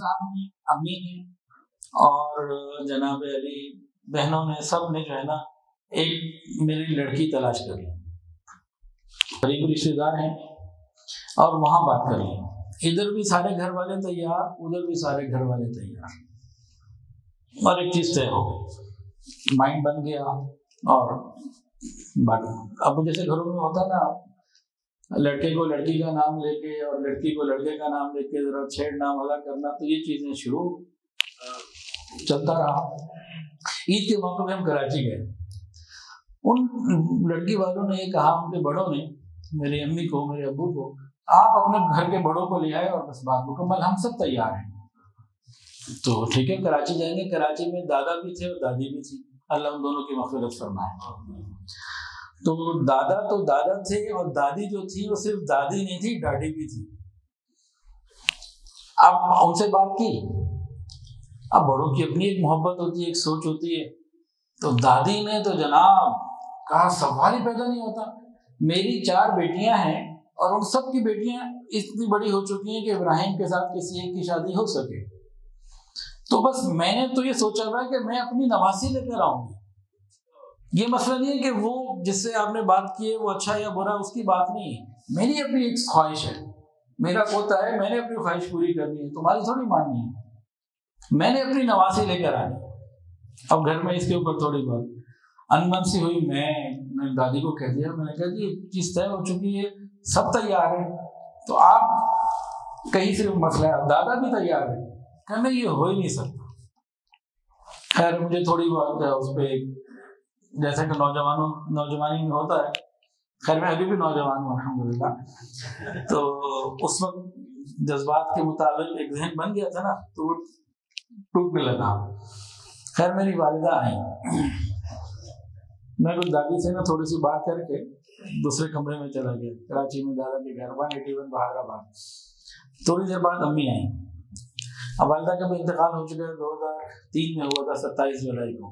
साहब ने, अम्मी ने और जनाब अली बहनों ने, सब ने जो है ना एक मेरी लड़की तलाश कर ली, करीब रिश्तेदार हैं, और वहाँ बात कर ली। इधर भी सारे घर वाले तैयार, उधर भी सारे घर वाले तैयार, और एक चीज़ तय हो गई, माइंड बन गया। और अब जैसे घरों में होता ना, लड़के को लड़की का नाम लेके और लड़की को लड़के का नाम लेके जरा छेड़ना वाला करना, तो ये चीज़ें शुरू चलता रहा। ईद के मौके पे हम कराची गए, उन लड़की वालों ने ये कहा, उनके बड़ों ने, मेरी अम्मी को, मेरे अब्बू को, आप अपने घर के बड़ों को ले आए और बस बात मुकम्मल, हम सब तैयार हैं। तो ठीक है, कराची जाएंगे। कराची में दादा भी थे और दादी भी थी, अल्लाह उन दोनों की मग़फ़िरत फरमाए। तो दादा थे और दादी जो थी वो सिर्फ दादी नहीं थी, डाडी भी थी। अब उनसे बात की, अब बड़ों की अपनी एक मोहब्बत होती है, एक सोच होती है। तो दादी ने तो जनाब कहा, सवाल ही पैदा नहीं होता, मेरी 4 बेटियां हैं और उन सब की बेटियां इतनी बड़ी हो चुकी हैं कि इब्राहिम के साथ किसी एक की शादी हो सके। तो बस मैंने तो ये सोचा था कि मैं अपनी नवासी लेकर आऊंगी। ये मसला नहीं है कि वो जिससे आपने बात की है वो अच्छा या बुरा, उसकी बात नहीं है। मेरी अपनी एक ख्वाहिश है, मेरा पोता है, मैंने अपनी ख्वाहिश पूरी करनी है, तुम्हारी थोड़ी माननी है। मैंने अपनी नवासी लेकर आई। अब घर में इसके ऊपर थोड़ी बहुत अनबन सी हुई। मैंने दादी को कह दिया, मैंने कहा जी चीज तय हो चुकी है, सब तैयार है, तो आप कहीं सिर्फ मसला है, दादा भी तैयार है। कहने ये हो ही नहीं सकता। खैर मुझे थोड़ी बहुत उस पर, जैसे कि नौजवानी में होता है, खैर मैं अभी भी नौजवान हूँ अल्हम्दुलिल्लाह, तो उस वक्त जज्बात के मुताबिक एक जहन बन गया था ना, तो टूटने लगा। खैर मेरी वालिदा आई, मैं कुछ दादी से ना थोड़ी सी बात करके दूसरे कमरे में चला गया, कराची में दादा के घर, 181 बहादराबाद। थोड़ी देर बाद अम्मी आई। अब वालिदा का भी इंतकाल हो चुका है, 2003 में हुआ था, 27 जुलाई को।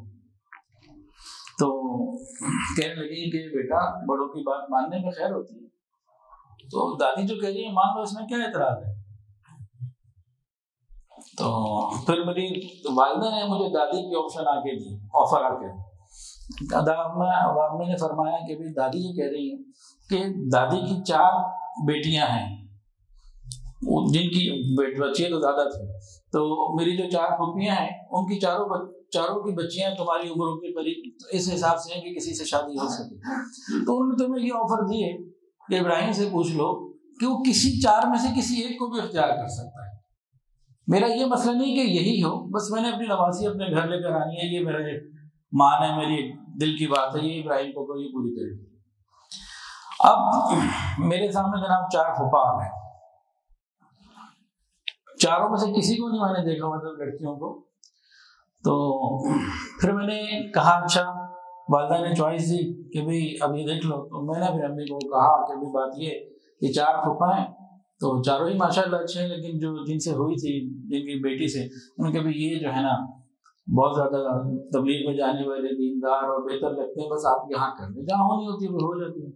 तो कहने लगी कि बेटा बड़ों की बात मानने में खैर होती है, तो दादी जो कह रही है मान लो, इसमें क्या एतराज है। तो फिर मेरी वालिदा ने मुझे दादी की ऑप्शन आके दी, ऑफर आके। अम्मी ने फरमाया कि भाई दादी ये कह रही है कि दादी की 4 बेटियां हैं, जिनकी बच्चियाँ तो दादा थे, तो मेरी जो 4 फूफियाँ हैं उनकी चारों की बच्चियाँ तुम्हारी उम्र के करीब, तो इस हिसाब से हैं कि किसी से शादी हो सके। तो उन्होंने तुम्हें ये ऑफर दी है कि इब्राहिम से पूछ लो कि वो किसी 4 में से किसी एक को भी इख्तियार कर सकता है। मेरा ये मसला नहीं कि यही हो, बस मैंने अपनी नवासी अपने घर लेकर आनी है, ये मेरा मान है, मेरी दिल की बात है, ये इब्राहिम को ये पूरी करेगी। अब मेरे सामने जनाब 4 फूफा आ गए, चारों में से किसी को नहीं मैंने देखा, मतलब लड़कियों को। तो फिर मैंने कहा अच्छा, वालदा ने चॉइस दी कि भाई अब ये देख लो। तो मैंने फिर अम्मी को कहा कि भाई बात ये 4 फूफा हैं, तो चारों ही माशाल्लाह अच्छे हैं, लेकिन जो जिनसे हुई थी, जिनकी बेटी से, उनके भी ये जो है ना बहुत ज़्यादा तबलीग में जाने वाले, दीनदार और बेहतर लगते हैं, बस आप यहाँ कर लें, जहाँ होनी होती है वो हो जाती है।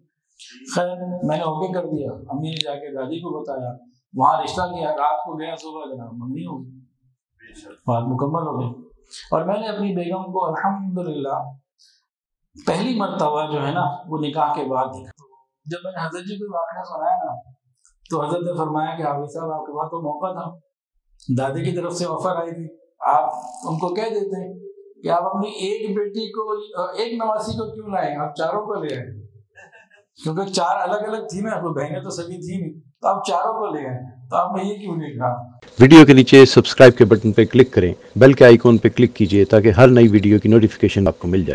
खैर मैंने ओके कर दिया। अम्मी ने जाके दादी को बताया, वहाँ रिश्ता किया, रात को गया, सुबह जनाब मंगनी हो गई, बात मुकम्मल हो गई। और मैंने अपनी बेगम को अल्हम्दुलिल्लाह पहली मरतबा जो है ना वो निकाह के बाद देखा। जब मैंने हजरत जी को वाक़या सुनाया ना, तो हजरत ने फरमाया कि हाफिज साहब आपके पास तो मौका था, दादी की तरफ से ऑफर आई थी, आप उनको कह देते कि आप अपनी एक बेटी को, एक नवासी को क्यों लाए, आप चारों को ले आए, क्योंकि 4 अलग अलग थी ना, कोई बहनें तो सगी थी नहीं, तो आप चारों को ले आए, तो आपने ये क्यों नहीं कहा। वीडियो के नीचे सब्सक्राइब के बटन पर क्लिक करें, बेल के आइकॉन पर क्लिक कीजिए ताकि हर नई वीडियो की नोटिफिकेशन आपको मिल जाए।